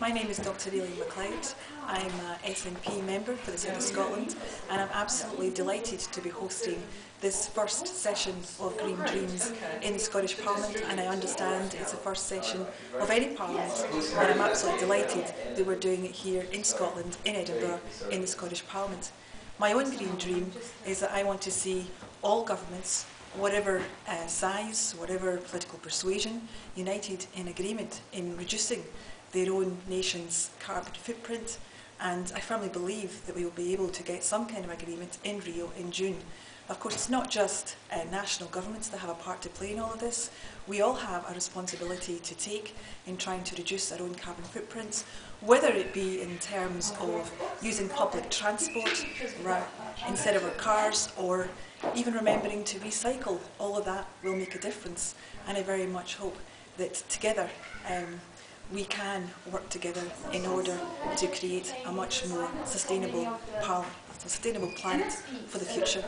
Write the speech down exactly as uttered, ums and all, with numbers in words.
My name is Dr Aileen McLeod. I'm an S N P member for the South of Scotland, and I'm absolutely delighted to be hosting this first session of Green Dreams in the Scottish Parliament, and I understand it's the first session of any Parliament, and I'm absolutely delighted that we're doing it here in Scotland, in Edinburgh, in the Scottish Parliament. My own green dream is that I want to see all governments, whatever uh, size, whatever political persuasion, united in agreement in reducing their own nation's carbon footprint, and I firmly believe that we will be able to get some kind of agreement in Rio in June. Of course, it's not just uh, national governments that have a part to play in all of this. We all have a responsibility to take in trying to reduce our own carbon footprints, whether it be in terms of using public transport instead of our cars, or even remembering to recycle. All of that will make a difference, and I very much hope that together um, we can work together in order to create a much more sustainable, sustainable planet for the future.